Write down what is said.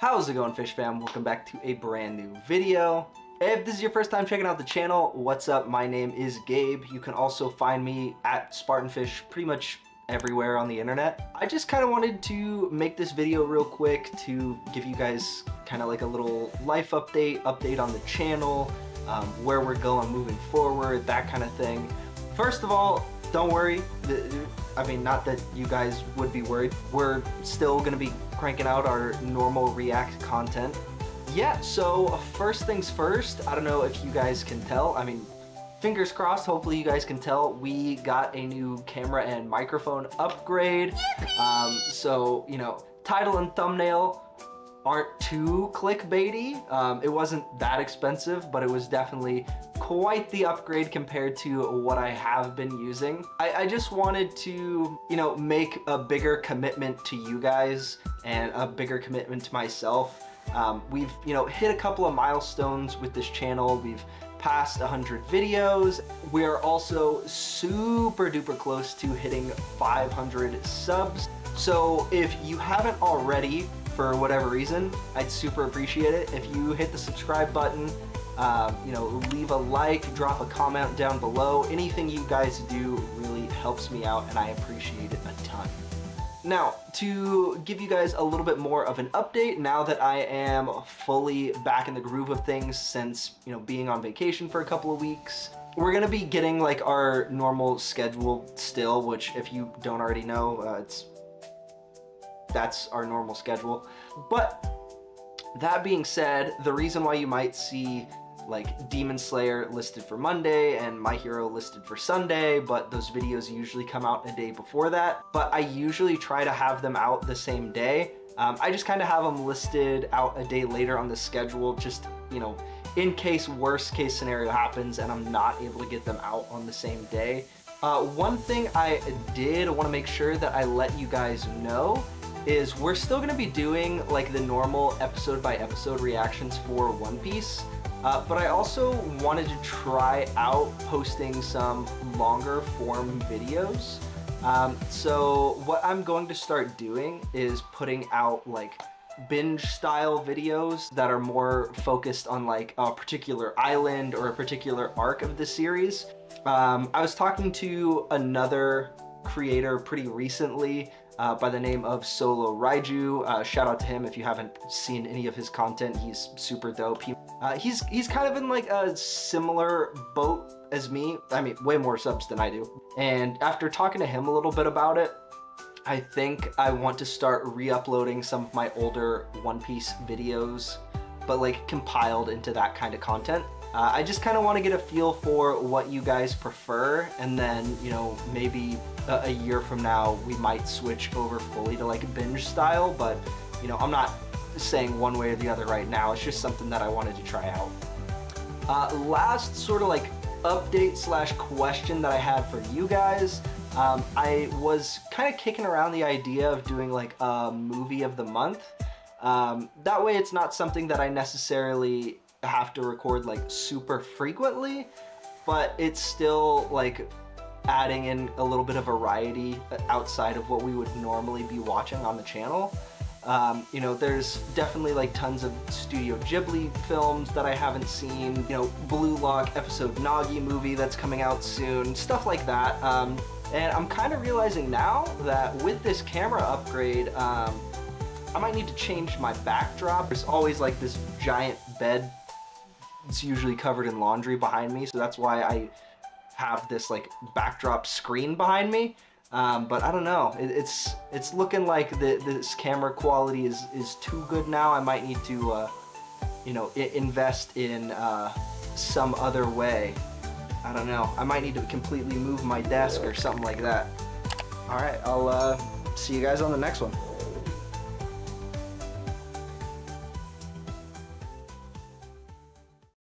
How's it going, Fish Fam? Welcome back to a brand new video. If this is your first time checking out the channel, what's up? My name is Gabe. You can also find me at SpartanFish pretty much everywhere on the internet. I just kind of wanted to make this video real quick to give you guys kind of like a little life update on the channel, where we're going moving forward, that kind of thing. First of all, don't worry. I mean, not that you guys would be worried. We're still gonna be cranking out our normal React content. Yeah, so first things first, I don't know if you guys can tell. I mean, fingers crossed, hopefully you guys can tell. We got a new camera and microphone upgrade. So, you know, title and thumbnail aren't too clickbaity. It wasn't that expensive, but it was definitely quite the upgrade compared to what I have been using. I just wanted to, you know, make a bigger commitment to you guys and a bigger commitment to myself. We've, you know, hit a couple of milestones with this channel. We've passed 100 videos. We are also super duper close to hitting 500 subs. So if you haven't already, for whatever reason, I'd super appreciate it if you hit the subscribe button, you know, leave a like, drop a comment down below. Anything you guys do really helps me out and I appreciate it a ton. Now, to give you guys a little bit more of an update, now that I am fully back in the groove of things since, you know, being on vacation for a couple of weeks, we're gonna be getting like our normal schedule still, which if you don't already know, that's our normal schedule. But that being said, the reason why you might see like Demon Slayer listed for Monday and My Hero listed for Sunday, but those videos usually come out a day before that, but I usually try to have them out the same day. I just kind of have them listed out a day later on the schedule, just, you know, in case worst case scenario happens and I'm not able to get them out on the same day. One thing I did want to make sure that I let you guys know is we're still gonna be doing like the normal episode by episode reactions for One Piece, but I also wanted to try out posting some longer form videos. So what I'm going to start doing is putting out like binge style videos that are more focused on like a particular island or a particular arc of the series. I was talking to another creator pretty recently by the name of Solo Raiju. Shout out to him if you haven't seen any of his content. He's super dope. He's kind of in like a similar boat as me. I mean, way more subs than I do. And after talking to him a little bit about it, I think I want to start re-uploading some of my older One Piece videos, but like compiled into that kind of content. I just kind of want to get a feel for what you guys prefer, and then, you know, maybe a year from now we might switch over fully to like binge style, but, you know, I'm not saying one way or the other right now. It's just something that I wanted to try out. Last sort of like update slash question that I had for you guys, I was kind of kicking around the idea of doing like a movie of the month. That way it's not something that I necessarily have to record like super frequently, but it's still like adding in a little bit of variety outside of what we would normally be watching on the channel. You know, there's definitely like tons of Studio Ghibli films that I haven't seen, you know, Blue Lock episode Nagi movie that's coming out soon, stuff like that. And I'm kind of realizing now that with this camera upgrade, I might need to change my backdrop. There's always like this giant bed. It's usually covered in laundry behind me, so that's why I have this like backdrop screen behind me. But I don't know, it's looking like this camera quality is too good now. I might need to, you know, invest in some other way. I don't know, I might need to completely move my desk or something like that. All right, I'll see you guys on the next one.